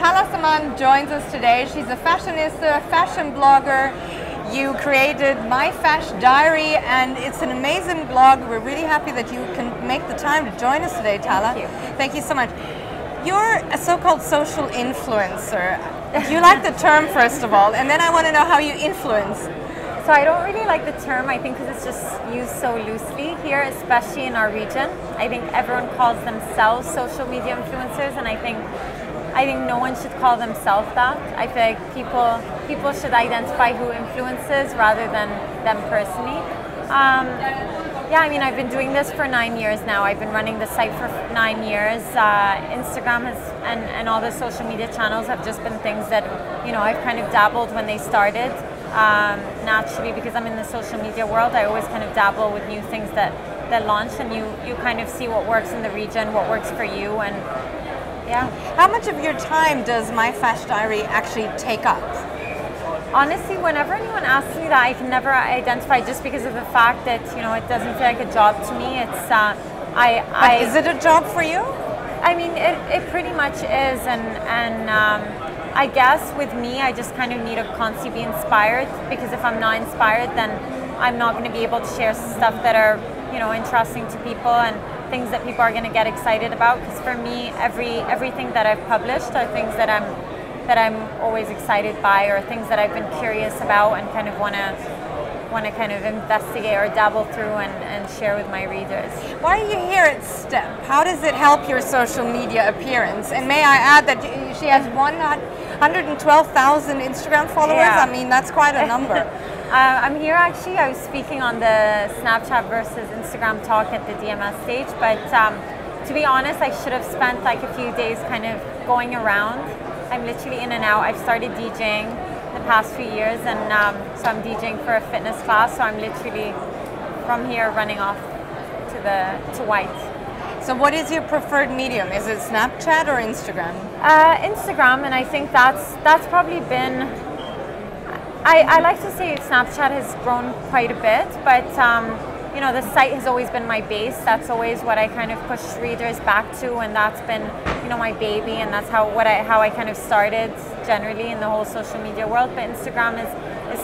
Tala Samman joins us today. She's a fashionista, fashion blogger. You created MyFashDiary, and it's an amazing blog. We're really happy that you can make the time to join us today, Tala. Thank you. Thank you so much. You're a so-called social influencer. Do you like the term, first of all? And then I want to know how you influence. So I don't really like the term, I think, because it's just used so loosely here, especially in our region. I think everyone calls themselves social media influencers, and I think no one should call themselves that. I feel like people should identify who influences rather than them personally. Yeah, I mean, I've been doing this for 9 years now. I've been running the site for 9 years. Instagram has, and all the social media channels have just been things that, you know, I've kind of dabbled when they started. Naturally, because I'm in the social media world, I always kind of dabble with new things that launch, and you kind of see what works in the region, what works for you, and yeah. How much of your time does MyFashDiary actually take up? Honestly, whenever anyone asks me that, I can never identify, just because of the fact that, you know, it doesn't feel like a job to me. It's But is it a job for you? I mean, it pretty much is, and I guess with me, I just kind of need to constantly be inspired, because if I'm not inspired, then I'm not going to be able to share stuff that are, you know, interesting to people and things that people are going to get excited about. Because for me, everything that I've published are things that I'm always excited by, or things that I've been curious about and kind of want to kind of investigate or dabble through and share with my readers. Why are you here at STEP? How does it help your social media appearance? And may I add that she has 112,000 Instagram followers. Yeah. I mean, that's quite a number. I'm here actually. I was speaking on the Snapchat versus Instagram talk at the DMS stage, but to be honest, I should have spent like a few days kind of going around. I'm literally in and out. I've started DJing the past few years, and so I'm DJing for a fitness class, so I'm literally from here running off to White. So what is your preferred medium? Is it Snapchat or Instagram? Instagram, and I think that's probably been... I like to say Snapchat has grown quite a bit, but you know, the site has always been my base. That's always what I kind of push readers back to, and that's been, you know, my baby, and that's how I kind of started generally in the whole social media world. But Instagram is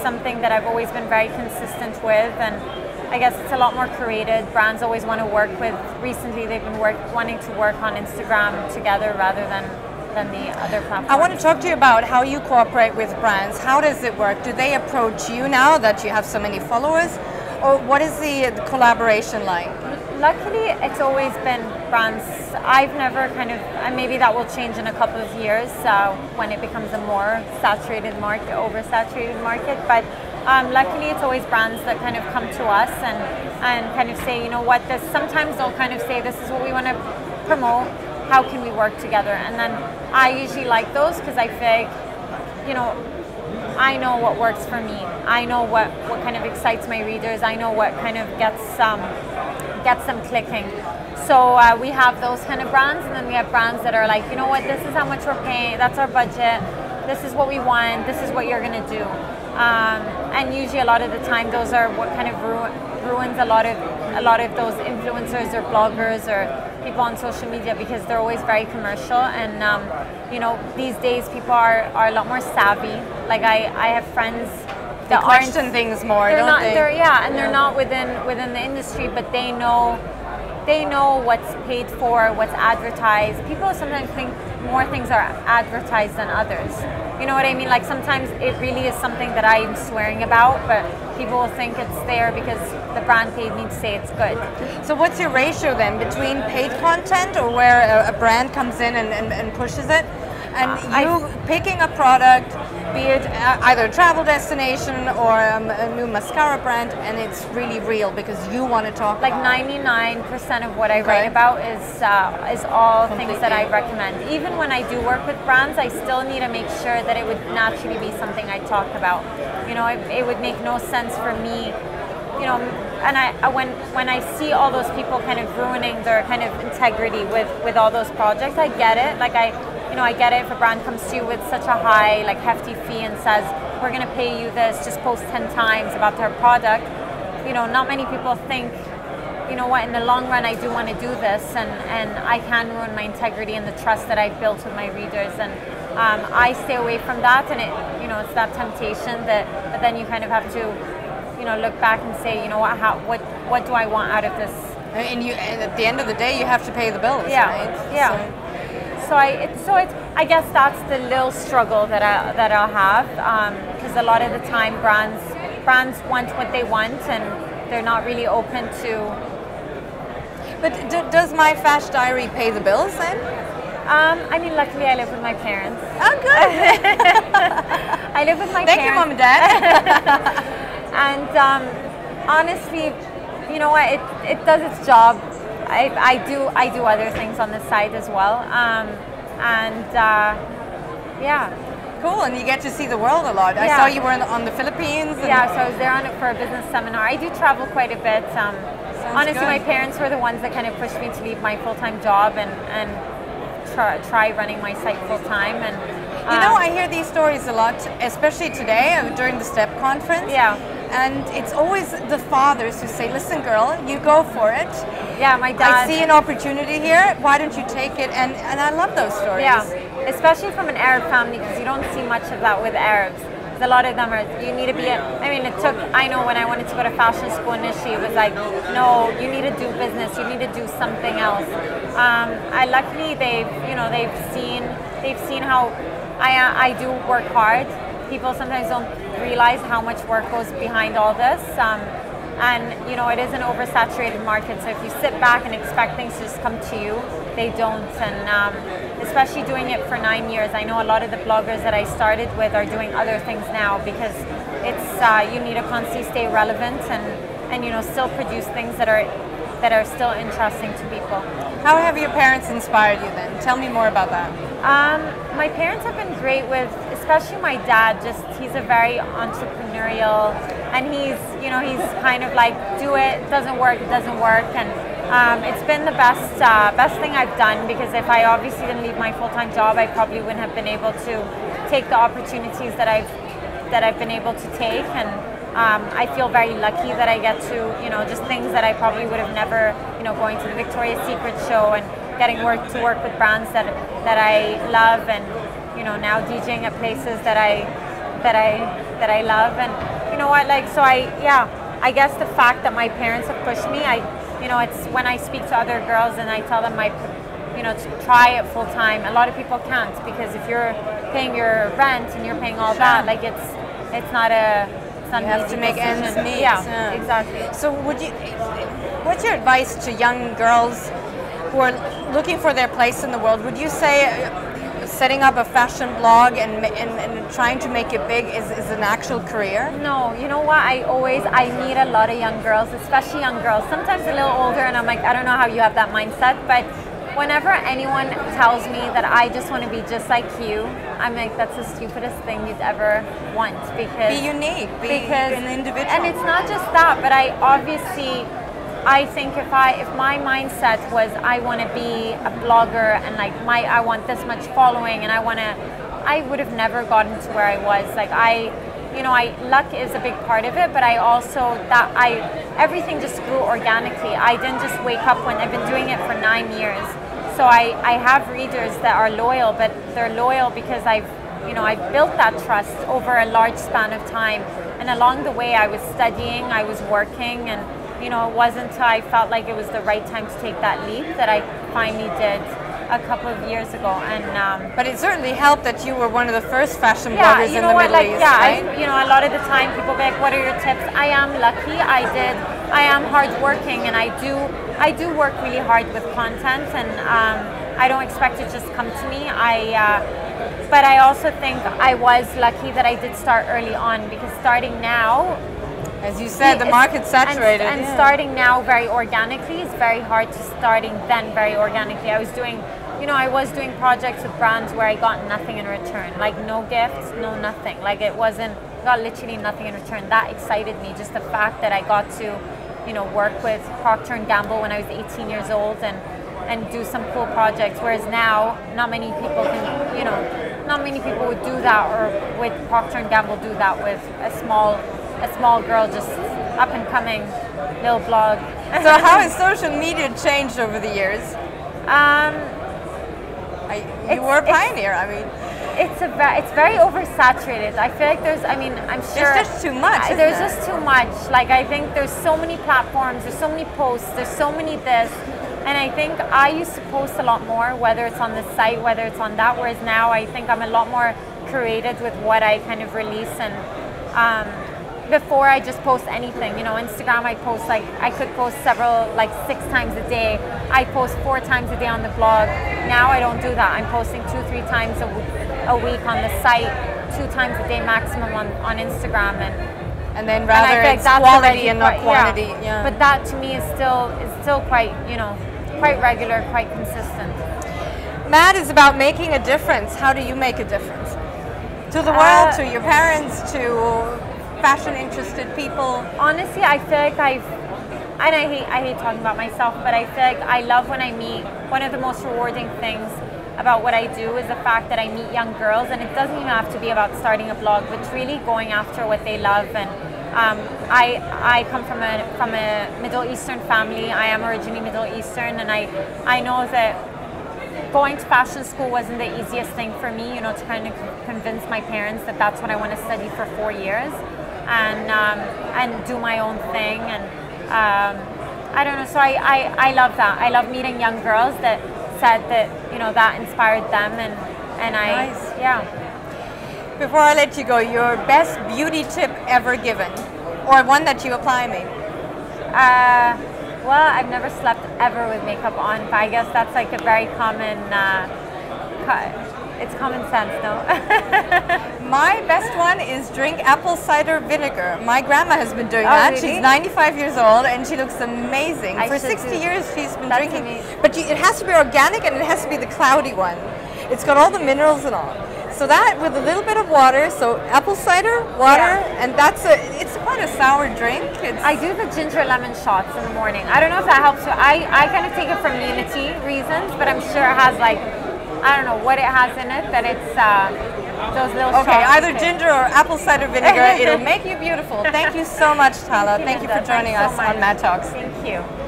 something that I've always been very consistent with, and I guess it's a lot more curated. Brands always want to work with. Recently, they've been wanting to work on Instagram together rather than the other platforms. I want to talk to you about how you cooperate with brands. How does it work? Do they approach you now that you have so many followers? Or what is the collaboration like? Luckily, it's always been brands. I've never kind of, and maybe that will change in a couple of years when it becomes a more saturated market, oversaturated market. But luckily, it's always brands that kind of come to us and kind of say, you know what, this, sometimes they'll kind of say, this is what we want to promote. How can we work together? And then I usually like those, because I feel like, you know, I know what works for me. I know what kind of excites my readers. I know what kind of gets them clicking. So we have those kind of brands, and then we have brands that are like, you know what, this is how much we're paying, that's our budget, this is what we want, this is what you're going to do. And usually a lot of the time those are what kind of ruins a lot of those influencers or bloggers or people on social media, because they're always very commercial, and you know, these days people are a lot more savvy. Like I have friends that question things more, don't they? Yeah, and they're not within the industry, but they know what's paid for, what's advertised. People sometimes think more things are advertised than others. You know what I mean? Like sometimes it really is something that I'm swearing about, but people will think it's there because the brand paid me to say it's good. So what's your ratio then between paid content, or where a brand comes in and pushes it, and you picking a product, be it either a travel destination or a new mascara brand, and it's really real because you want to talk like about it? Like 99% of what I write about is all things that I recommend. Even when I do work with brands, I still need to make sure that it would naturally be something I talk about. You know, it would make no sense for me, you know, and when I see all those people kind of ruining their kind of integrity with all those projects, I get it. Like you know, I get it if a brand comes to you with such a high, like hefty fee and says, we're going to pay you this, just post 10 times about their product. You know, not many people think, you know what, in the long run, I do want to do this, and I can ruin my integrity and the trust that I've built with my readers. And I stay away from that, and it, you know, it's that temptation that, but then you kind of have to, you know, look back and say, you know, what do I want out of this? And at the end of the day, you have to pay the bills. Yeah, right? Yeah. So I guess that's the little struggle that I'll have, because a lot of the time brands want what they want, and they're not really open to. But does MyFashDiary pay the bills then? I mean, luckily I live with my parents. Oh, good. I live with my parents. Thank you, Mom and Dad. And honestly, you know what? It does its job. I do other things on the side as well. Yeah. Cool, and you get to see the world a lot. Yeah. I saw you were on the Philippines. And yeah, so I was there for a business seminar. I do travel quite a bit. Honestly, my parents were the ones that kind of pushed me to leave my full-time job and try running my site full-time. And you know, I hear these stories a lot, especially today during the STEP Conference. Yeah. And it's always the fathers who say, listen, girl, you go for it. Yeah, my dad. I see an opportunity here. Why don't you take it? And I love those stories. Yeah, especially from an Arab family, because you don't see much of that with Arabs. A lot of them are, you need to be, I know when I wanted to go to fashion school initially, it was like, no, you need to do business, you need to do something else. Luckily they've seen how I do work hard. People sometimes don't realize how much work goes behind all this. And you know, it is an oversaturated market, so if you sit back and expect things to just come to you, they don't. And especially doing it for 9 years, I know a lot of the bloggers that I started with are doing other things now, because it's you need to constantly stay relevant and you know, still produce things that are still interesting to people. How have your parents inspired you then? Tell me more about that. My parents have been great with, especially my dad, he's a very entrepreneurial. And he's kind of like, do it doesn't work, and it's been the best thing I've done, because if I obviously didn't leave my full-time job, I probably wouldn't have been able to take the opportunities that I've been able to take, and I feel very lucky that I get to, you know, just things that I probably would have never, you know, going to the Victoria's Secret show and getting to work with brands that I love, and you know, now DJing at places that I love. And you know what, like, so I guess the fact that my parents have pushed me, you know, it's when I speak to other girls and I tell them, you know, to try it full time, a lot of people can't, because if you're paying your rent and you're paying all that, like, it's not you have to make ends meet. Yeah, exactly. So what's your advice to young girls who are looking for their place in the world? Would you say setting up a fashion blog and trying to make it big is an actual career? No, you know what, I meet a lot of young girls, especially young girls, sometimes a little older, and I'm like, I don't know how you have that mindset, but whenever anyone tells me that I just want to be just like you, I'm like, that's the stupidest thing you'd ever want, because... Be unique, be an individual. And it's not just that, but I think if my mindset was I want to be a blogger and like I want this much following and I would have never gotten to where I was. Like luck is a big part of it, but I also everything just grew organically. I didn't just wake up I've been doing it for 9 years. So I have readers that are loyal, but they're loyal because I've built that trust over a large span of time. And along the way I was studying, I was working, and you know, it wasn't until I felt like it was the right time to take that leap that I finally did a couple of years ago. And but it certainly helped that you were one of the first fashion bloggers in the Middle East, right? You know, a lot of the time people be like, what are your tips? I am lucky. I am hardworking, and I do work really hard with content, and I don't expect it just come to me. But I also think I was lucky that I did start early on, because starting now, as you said, the market's saturated. And starting now very organically is very hard to starting then very organically. I was doing projects with brands where I got nothing in return. Like no gifts, no nothing. Like got literally nothing in return. That excited me, just the fact that I got to, you know, work with Procter & Gamble when I was 18 years old and do some cool projects. Whereas now, not many people would do that, or with Procter & Gamble do that with a small girl, just up and coming, little blog. So how has social media changed over the years? You were a pioneer, I mean. It's very oversaturated. I feel like there's, I mean, I'm sure there's just too much. There's just too much. Like, I think there's so many platforms, there's so many posts, there's so many this. And I think I used to post a lot more, whether it's on this site, whether it's on that, whereas now I think I'm a lot more creative with what I kind of release. And before I just post anything, you know, Instagram, I post like, I could post several, like 6 times a day. I post 4 times a day on the blog. Now I don't do that. I'm posting 2-3 times a week on the site, 2 times a day maximum on Instagram. And then rather and it's quality and not quantity. Yeah. But that to me is still quite, you know, quite regular, quite consistent. Mad is about making a difference. How do you make a difference? To the world, to your parents, to fashion-interested people. Honestly, I feel like I hate talking about myself, but I feel like I love when I meet. One of the most rewarding things about what I do is the fact that I meet young girls, and it doesn't even have to be about starting a blog, but really going after what they love. And I come from a Middle Eastern family. I am originally Middle Eastern, and I know that going to fashion school wasn't the easiest thing for me, you know, to kind of convince my parents that that's what I want to study for 4 years and do my own thing. And I don't know, so I love that. I love meeting young girls that said that, you know, that inspired them. And I, nice. Yeah. Before I let you go, your best beauty tip ever given, or one that you apply maybe? Well, I've never slept ever with makeup on, but I guess that's like a very common, it's common sense, no? My best one is drink apple cider vinegar. My grandma has been doing that. Really? She's 95 years old and she looks amazing. For 60 years she's been drinking, but it has to be organic and it has to be the cloudy one. It's got all the minerals and all. So that with a little bit of water, so apple cider, water, yeah. And it's quite a sour drink. I do the ginger lemon shots in the morning. I don't know if that helps you. I kind of take it for immunity reasons, but I'm sure it has like, I don't know what it has in it, that it's those little shots. Okay, either ginger or apple cider vinegar, it'll make you beautiful. Thank you so much, Tala. Thank you for joining us on Mad Talks. Thank you.